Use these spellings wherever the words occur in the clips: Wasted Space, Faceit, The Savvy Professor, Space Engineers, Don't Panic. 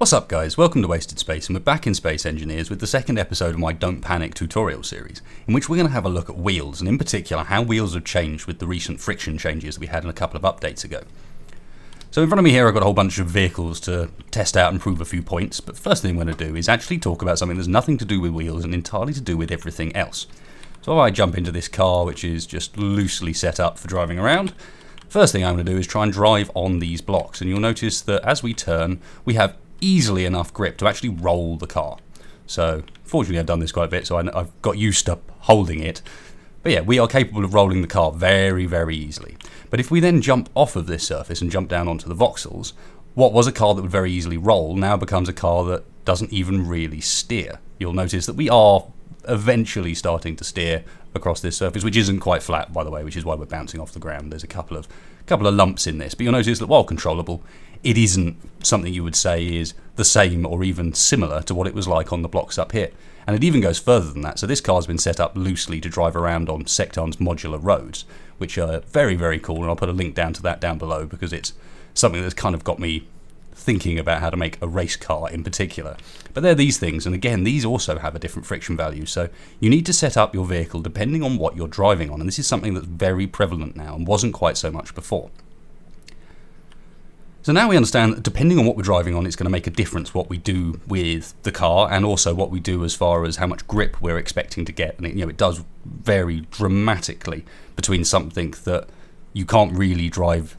What's up guys, welcome to Wasted Space, and we're back in Space Engineers with the second episode of my Don't Panic tutorial series, in which we're going to have a look at wheels, and in particular how wheels have changed with the recent friction changes that we had in a couple of updates ago. So in front of me here I've got a whole bunch of vehicles to test out and prove a few points, but first thing I'm going to do is actually talk about something that's nothing to do with wheels and entirely to do with everything else. So I jump into this car, which is just loosely set up for driving around. First thing I'm going to do is try and drive on these blocks, and you'll notice that as we turn we have easily enough grip to actually roll the car. So fortunately I've done this quite a bit, so I've got used to holding it. But yeah, we are capable of rolling the car very, very easily. But if we then jump off of this surface and jump down onto the voxels, what was a car that would very easily roll now becomes a car that doesn't even really steer. You'll notice that we are eventually starting to steer across this surface, which isn't quite flat, by the way, which is why we're bouncing off the ground. There's a couple of lumps in this, but you'll notice that while controllable, it isn't something you would say is the same or even similar to what it was like on the blocks up here. And it even goes further than that. So this car's been set up loosely to drive around on Sectan's modular roads, which are very, very cool, and I'll put a link down to that down below because it's something that's kind of got me thinking about how to make a race car in particular. But they're these things, and again these also have a different friction value, so you need to set up your vehicle depending on what you're driving on, and this is something that's very prevalent now and wasn't quite so much before. So now we understand that depending on what we're driving on, it's going to make a difference what we do with the car and also what we do as far as how much grip we're expecting to get, and it does vary dramatically between something that you can't really drive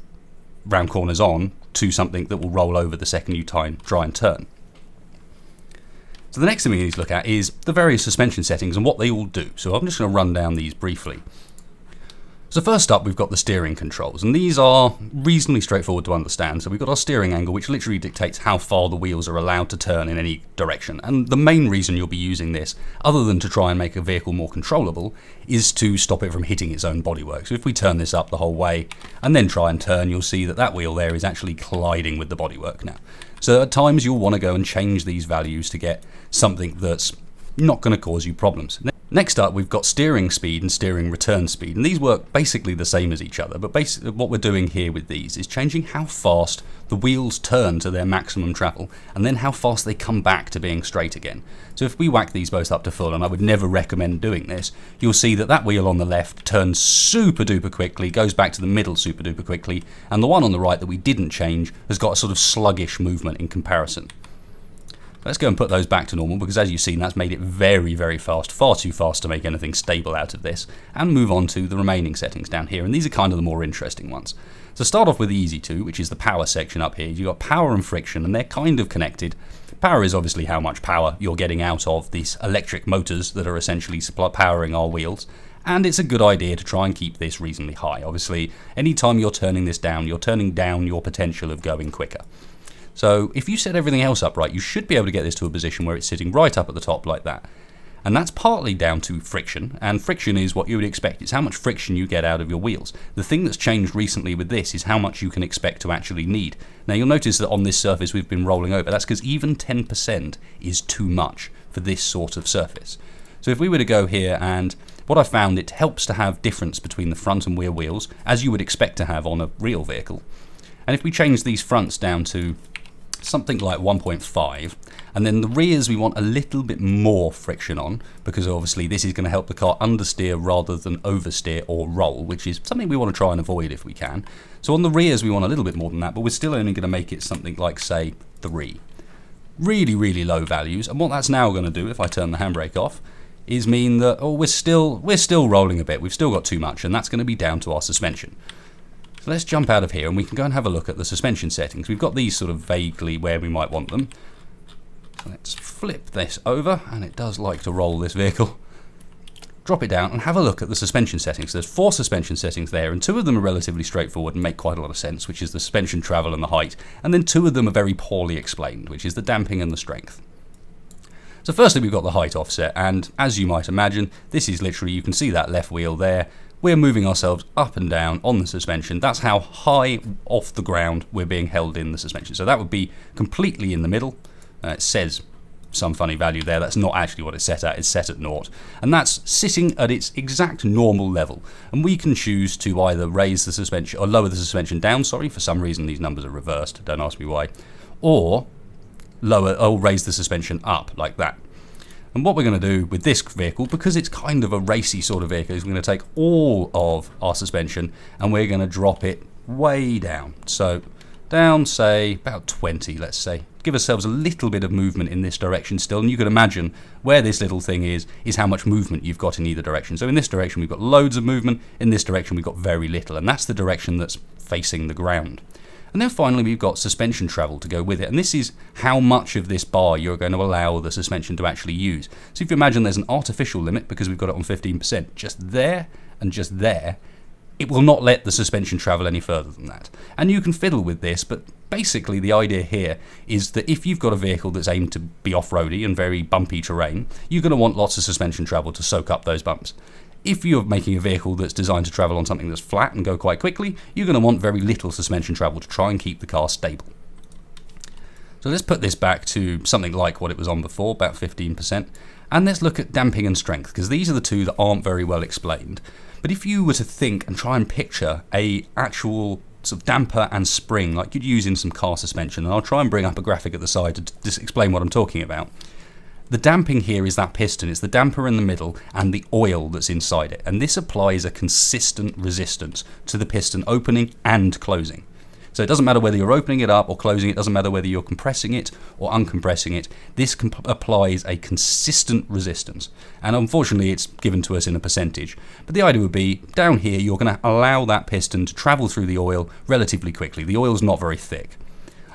round corners on to something that will roll over the second you try and turn. So the next thing we need to look at is the various suspension settings and what they all do. So I'm just going to run down these briefly. So first up we've got the steering controls, and these are reasonably straightforward to understand. So we've got our steering angle, which literally dictates how far the wheels are allowed to turn in any direction, and the main reason you'll be using this, other than to try and make a vehicle more controllable, is to stop it from hitting its own bodywork. So if we turn this up the whole way and then try and turn, you'll see that that wheel there is actually colliding with the bodywork now. So at times you'll want to go and change these values to get something that's not going to cause you problems. Next up we've got steering speed and steering return speed, and these work basically the same as each other, but basically what we're doing here with these is changing how fast the wheels turn to their maximum travel and then how fast they come back to being straight again. So if we whack these both up to full, and I would never recommend doing this, you'll see that that wheel on the left turns super duper quickly, goes back to the middle super duper quickly, and the one on the right that we didn't change has got a sort of sluggish movement in comparison. Let's go and put those back to normal because, as you've seen, that's made it very, very fast, far too fast to make anything stable out of this, and move on to the remaining settings down here, and these are kind of the more interesting ones. So start off with the easy to, which is the power section up here. You've got power and friction, and they're kind of connected. Power is obviously how much power you're getting out of these electric motors that are essentially powering our wheels, and it's a good idea to try and keep this reasonably high. Obviously, anytime you're turning this down, you're turning down your potential of going quicker. So if you set everything else up right, you should be able to get this to a position where it's sitting right up at the top like that. And that's partly down to friction, and friction is what you would expect. It's how much friction you get out of your wheels. The thing that's changed recently with this is how much you can expect to actually need. Now you'll notice that on this surface we've been rolling over. That's because even 10% is too much for this sort of surface. So if we were to go here, and what I found, it helps to have difference between the front and rear wheels, as you would expect to have on a real vehicle. And if we change these fronts down to something like 1.5, and then the rears we want a little bit more friction on, because obviously this is going to help the car understeer rather than oversteer or roll, which is something we want to try and avoid if we can. So on the rears we want a little bit more than that, but we're still only going to make it something like, say, 3. Really, really low values, and what that's now going to do, if I turn the handbrake off, is mean that we're still rolling a bit, we've still got too much, and that's going to be down to our suspension. So let's jump out of here and we can go and have a look at the suspension settings. We've got these sort of vaguely where we might want them. So let's flip this over, and it does like to roll this vehicle. Drop it down and have a look at the suspension settings. There's 4 suspension settings there, and 2 of them are relatively straightforward and make quite a lot of sense, which is the suspension travel and the height, and then 2 of them are very poorly explained, which is the damping and the strength. So firstly we've got the height offset, and as you might imagine, this is literally, you can see that left wheel there. We're moving ourselves up and down on the suspension. That's how high off the ground we're being held in the suspension. So that would be completely in the middle. It says some funny value there. That's not actually what it's set at. It's set at 0. And that's sitting at its exact normal level. And we can choose to either raise the suspension or lower the suspension down. Sorry, for some reason these numbers are reversed. Don't ask me why. Or lower, or raise the suspension up like that. And what we're going to do with this vehicle, because it's kind of a racy sort of vehicle, is we're going to take all of our suspension and we're going to drop it way down. So down, say, about 20, let's say. Give ourselves a little bit of movement in this direction still, and you can imagine where this little thing is how much movement you've got in either direction. So in this direction we've got loads of movement, in this direction we've got very little, and that's the direction that's facing the ground. And then finally we've got suspension travel to go with it, and this is how much of this bar you're going to allow the suspension to actually use. So if you imagine there's an artificial limit, because we've got it on 15%, just there and just there, it will not let the suspension travel any further than that. And you can fiddle with this, but basically the idea here is that if you've got a vehicle that's aimed to be off-roady and very bumpy terrain, you're going to want lots of suspension travel to soak up those bumps. If you're making a vehicle that's designed to travel on something that's flat and go quite quickly, you're going to want very little suspension travel to try and keep the car stable. So let's put this back to something like what it was on before, about 15%, and let's look at damping and strength, because these are the two that aren't very well explained. But if you were to think and try and picture a actual sort of damper and spring like you'd use in some car suspension, and I'll try and bring up a graphic at the side to just explain what I'm talking about. The damping here is that piston, it's the damper in the middle and the oil that's inside it, and this applies a consistent resistance to the piston opening and closing. So it doesn't matter whether you're opening it up or closing it, doesn't matter whether you're compressing it or uncompressing it, this applies a consistent resistance. And unfortunately it's given to us in a percentage. But the idea would be, down here you're going to allow that piston to travel through the oil relatively quickly. The oil's not very thick.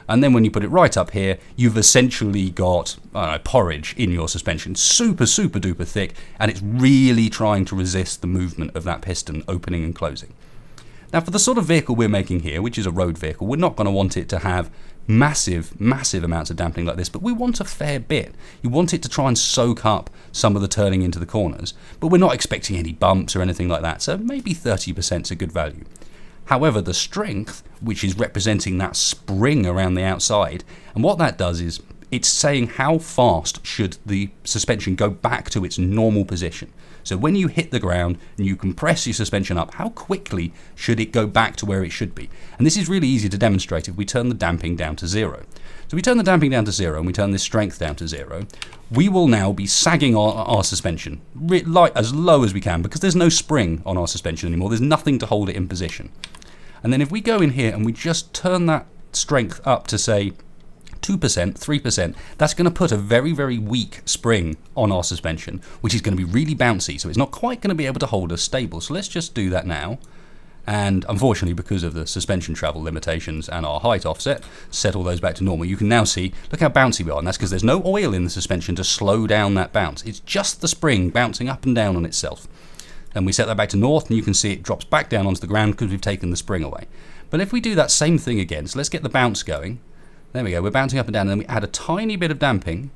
And then when you put it right up here, you've essentially got porridge in your suspension, super, super duper thick, and it's really trying to resist the movement of that piston opening and closing. Now for the sort of vehicle we're making here, which is a road vehicle, we're not going to want it to have massive, massive amounts of dampening like this, but we want a fair bit. You want it to try and soak up some of the turning into the corners, but we're not expecting any bumps or anything like that, so maybe 30% is a good value. However, the strength, which is representing that spring around the outside, and what that does is it's saying how fast should the suspension go back to its normal position. So when you hit the ground and you compress your suspension up, how quickly should it go back to where it should be? And this is really easy to demonstrate if we turn the damping down to zero. So we turn the damping down to zero and we turn this strength down to zero. We will now be sagging our suspension as low as we can, because there's no spring on our suspension anymore. There's nothing to hold it in position. And then if we go in here and we just turn that strength up to, say, 2%, 3%, that's going to put a very, very weak spring on our suspension, which is going to be really bouncy, so it's not quite going to be able to hold us stable. So let's just do that now. And unfortunately, because of the suspension travel limitations and our height offset, set all those back to normal. You can now see, look how bouncy we are, and that's because there's no oil in the suspension to slow down that bounce. It's just the spring bouncing up and down on itself. And we set that back to north, and you can see it drops back down onto the ground because we've taken the spring away. But if we do that same thing again, so let's get the bounce going. There we go, we're bouncing up and down, and then we add a tiny bit of damping.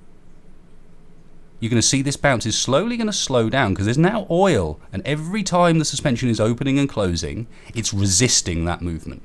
You're going to see this bounce is slowly going to slow down because there's now oil, and every time the suspension is opening and closing, it's resisting that movement.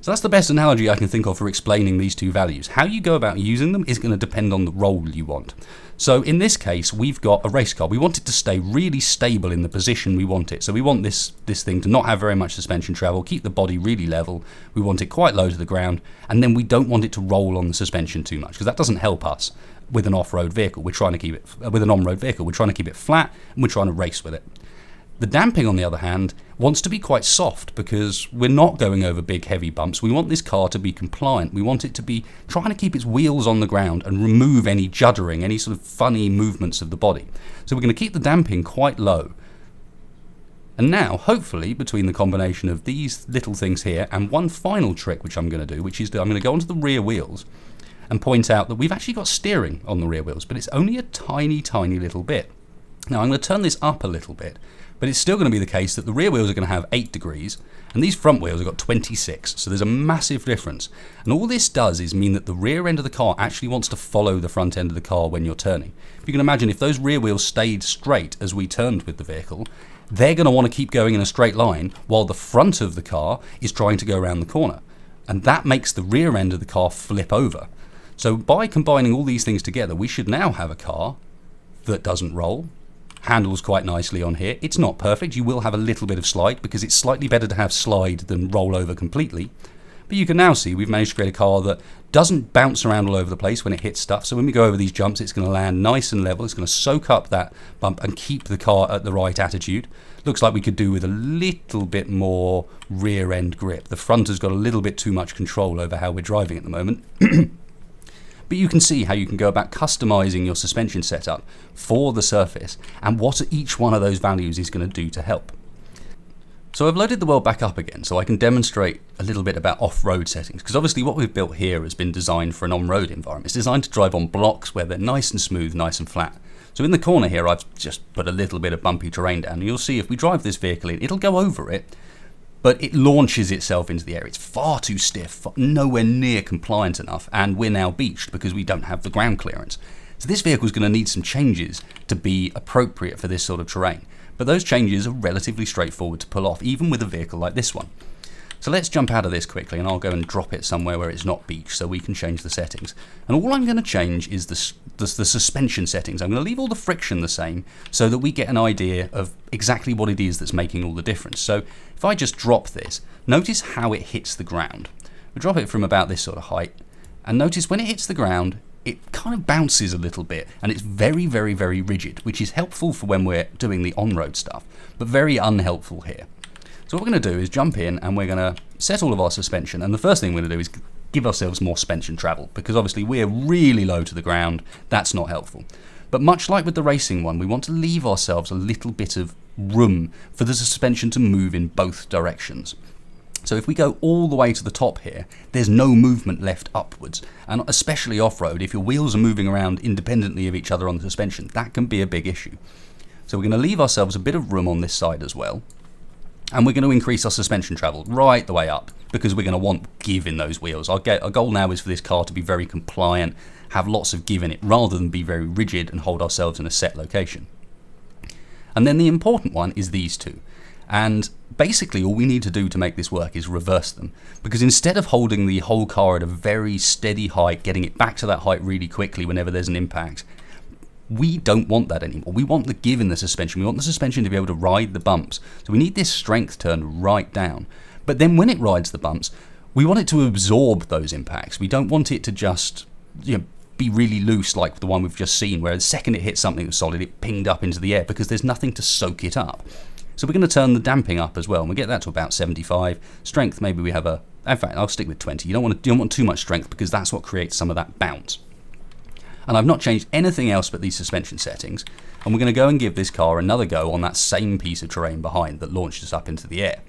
So that's the best analogy I can think of for explaining these two values. How you go about using them is going to depend on the role you want. So in this case, we've got a race car. We want it to stay really stable in the position we want it. So we want this thing to not have very much suspension travel, keep the body really level. We want it quite low to the ground, and then we don't want it to roll on the suspension too much, because that doesn't help us with an off-road vehicle. We're trying to keep it with an on-road vehicle. We're trying to keep it flat, and we're trying to race with it. The damping, on the other hand, wants to be quite soft because we're not going over big heavy bumps. We want this car to be compliant. We want it to be trying to keep its wheels on the ground and remove any juddering, any sort of funny movements of the body. So we're going to keep the damping quite low. And now, hopefully, between the combination of these little things here and one final trick which I'm going to do, which is that I'm going to go onto the rear wheels and point out that we've actually got steering on the rear wheels, but it's only a tiny, tiny little bit. Now, I'm going to turn this up a little bit, but it's still going to be the case that the rear wheels are going to have 8 degrees and these front wheels have got 26, so there's a massive difference. And all this does is mean that the rear end of the car actually wants to follow the front end of the car when you're turning. If you can imagine, if those rear wheels stayed straight as we turned with the vehicle, they're going to want to keep going in a straight line while the front of the car is trying to go around the corner. And that makes the rear end of the car flip over. So by combining all these things together, we should now have a car that doesn't roll, handles quite nicely on here. It's not perfect, you will have a little bit of slide because it's slightly better to have slide than roll over completely. But you can now see we've managed to create a car that doesn't bounce around all over the place when it hits stuff. So when we go over these jumps, it's going to land nice and level. It's going to soak up that bump and keep the car at the right attitude. Looks like we could do with a little bit more rear end grip. The front has got a little bit too much control over how we're driving at the moment. But you can see how you can go about customizing your suspension setup for the surface and what each one of those values is going to do to help. So I've loaded the world back up again so I can demonstrate a little bit about off-road settings, because obviously what we've built here has been designed for an on-road environment. It's designed to drive on blocks where they're nice and smooth, nice and flat. So in the corner here, I've just put a little bit of bumpy terrain down, and you'll see if we drive this vehicle in, it'll go over it, but it launches itself into the air. It's far too stiff, nowhere near compliant enough, and we're now beached because we don't have the ground clearance. So this vehicle is going to need some changes to be appropriate for this sort of terrain. But those changes are relatively straightforward to pull off, even with a vehicle like this one. So let's jump out of this quickly, and I'll go and drop it somewhere where it's not beached so we can change the settings. And all I'm going to change is the suspension settings. I'm going to leave all the friction the same so that we get an idea of exactly what it is that's making all the difference. So if I just drop this, notice how it hits the ground. We drop it from about this sort of height, and notice when it hits the ground, it kind of bounces a little bit, and it's very, very, very rigid, which is helpful for when we're doing the on-road stuff, but very unhelpful here. So what we're going to do is jump in, and we're going to set all of our suspension, and the first thing we're going to do is give ourselves more suspension travel, because obviously we're really low to the ground. That's not helpful. But much like with the racing one, we want to leave ourselves a little bit of room for the suspension to move in both directions. So if we go all the way to the top here, there's no movement left upwards, and especially off-road, if your wheels are moving around independently of each other on the suspension, that can be a big issue. So we're going to leave ourselves a bit of room on this side as well. And we're going to increase our suspension travel right the way up, because we're going to want give in those wheels. Our goal now is for this car to be very compliant, have lots of give in it, rather than be very rigid and hold ourselves in a set location. And then the important one is these two. And basically all we need to do to make this work is reverse them, because instead of holding the whole car at a very steady height, getting it back to that height really quickly whenever there's an impact, we don't want that anymore. We want the give in the suspension. We want the suspension to be able to ride the bumps. So we need this strength turned right down. But then when it rides the bumps, we want it to absorb those impacts. We don't want it to just, you know, be really loose like the one we've just seen, where the second it hits something solid, it pinged up into the air, because there's nothing to soak it up. So we're going to turn the damping up as well, and we'll get that to about 75. Strength, maybe we have a... In fact, I'll stick with 20. You don't want too much strength, because that's what creates some of that bounce. And I've not changed anything else but these suspension settings, and we're going to go and give this car another go on that same piece of terrain behind that launched us up into the air.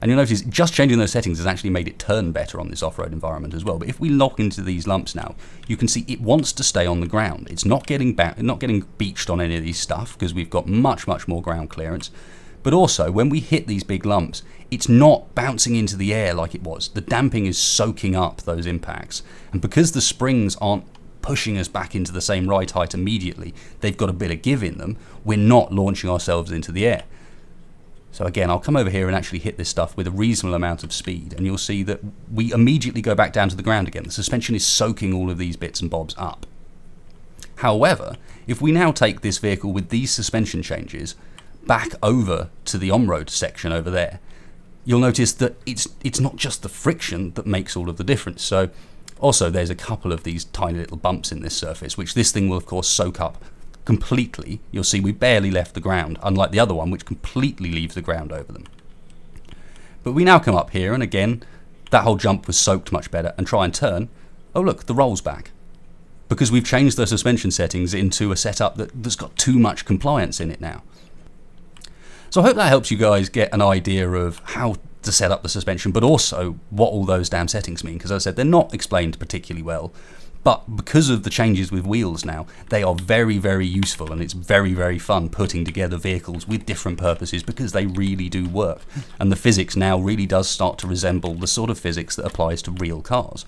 And you'll notice just changing those settings has actually made it turn better on this off-road environment as well. But if we lock into these lumps now, you can see it wants to stay on the ground. It's not getting beached on any of these stuff, because we've got much, much more ground clearance. But also, when we hit these big lumps, it's not bouncing into the air like it was. The damping is soaking up those impacts. And because the springs aren't pushing us back into the same ride height immediately, they've got a bit of give in them, we're not launching ourselves into the air. So again, I'll come over here and actually hit this stuff with a reasonable amount of speed, and you'll see that we immediately go back down to the ground again. The suspension is soaking all of these bits and bobs up. However, if we now take this vehicle with these suspension changes back over to the on-road section over there, you'll notice that it's not just the friction that makes all of the difference. So also, there's a couple of these tiny little bumps in this surface, which this thing will, of course, soak up completely. You'll see we barely left the ground, unlike the other one, which completely leaves the ground over them. But we now come up here, and again, that whole jump was soaked much better, and try and turn. Oh, look, the roll's back. Because we've changed the suspension settings into a setup that's got too much compliance in it now. So I hope that helps you guys get an idea of how to set up the suspension, but also what all those damn settings mean, because as I said, they're not explained particularly well, but because of the changes with wheels now, they are very, very useful, and it's very, very fun putting together vehicles with different purposes, because they really do work, and the physics now really does start to resemble the sort of physics that applies to real cars.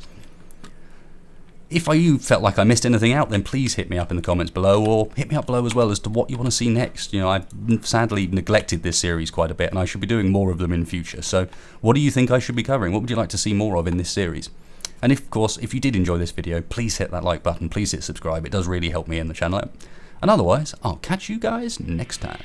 If you felt like I missed anything out, then please hit me up in the comments below, or hit me up below as well as to what you want to see next. You know, I've sadly neglected this series quite a bit, and I should be doing more of them in future. So what do you think I should be covering? What would you like to see more of in this series? And if, of course, if you did enjoy this video, please hit that like button, please hit subscribe. It does really help me and the channel out. And otherwise, I'll catch you guys next time.